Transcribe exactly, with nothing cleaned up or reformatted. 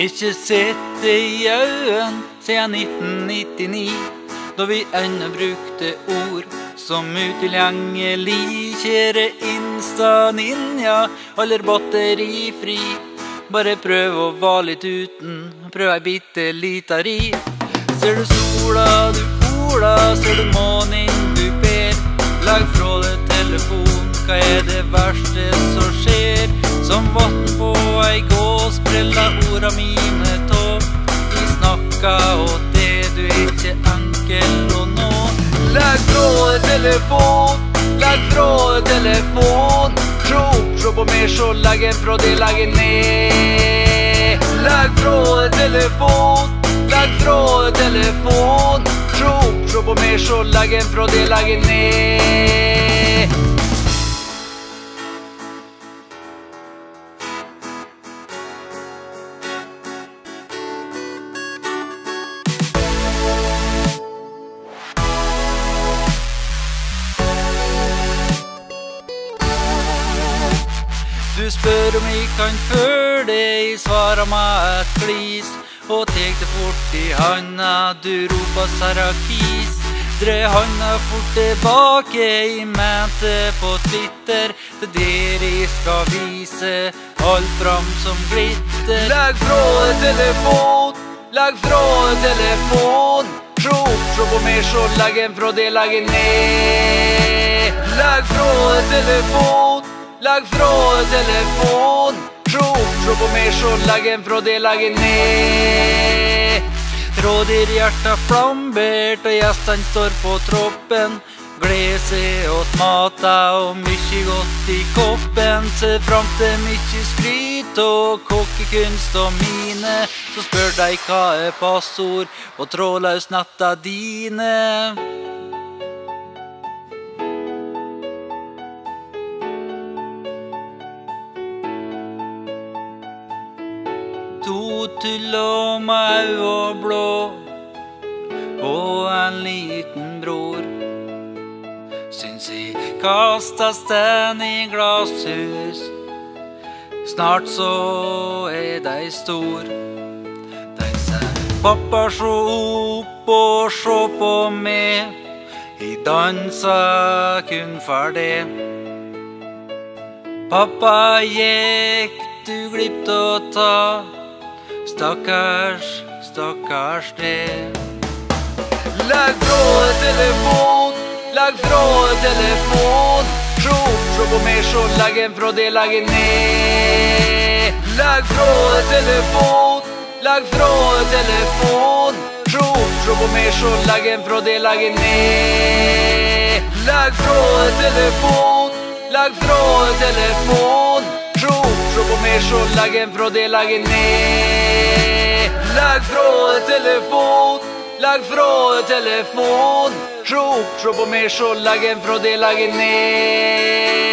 Ikke sett det i øyn siden nitten nittini, da vi ennå brukte ord som utilgjengelig. Kjære Insta-ninja, aller batterifri. Bare prøv å være litt uten, prøv ei bitte lita ri. Ser du sola, du pola, ser du månen, du ber. Legg frå deg telefon, hva er det verste som skjer? Som vann på ei gås, sprella orda mine tå. Vi snakka og det, du er ikke enkel å nå. Legg frå deg telefon, legg frå deg telefon. Trå opp, trå på meg, så legg en frå deg, legg en ned. Legg frå deg telefon, legg frå deg telefon. Trå opp, trå på meg, så legg en frå deg, legg en ned. Du spør om jeg kan følge deg, svarer meg et flis, og tek det fort i handa, du roper Sarakis. Dre handa fort tilbake, jeg mente på Twitter, det der jeg skal vise alt fram som glitter. Legg frå deg telefon, legg frå deg telefon. Trå opp, trå på meg, så legg en frå deg, legg en ned. Legg frå deg telefon, legg frå deg telefon. Trå opp, trå på meg, så legg en frå deg, legg en ned. Rådyr hjerta flambert, og gjestene står på troppen. Gleder seg åt mata, og mykje godt i koppen. Se fram til mykje skryt og kokkekunst og mine. Så spør deg hva er passord, og trådløs natta dine. To tullå meg og blå, og en liten bror. Syns jeg kastas den i glashus, snart så er de stor. De sier, pappa sjå opp og sjå på meg, jeg danser kun for det. Pappa gikk, du glipp å ta, stakkars, stakkars det. Legg frå deg telefon, legg frå deg telefon. Trå opp, trå på meg, så legg en frå deg, legg en ned. Legg frå deg telefon, legg frå deg telefon. Trå opp, trå på meg, så legg en frå deg, legg en ned. Legg frå deg telefon, legg frå deg telefon. Trå opp, trå på meg, så legg en frå deg, legg en ned. Legg frå deg telefon, legg frå deg telefon. Trå opp, trå på meg, så legg en frå deg, legg en ned.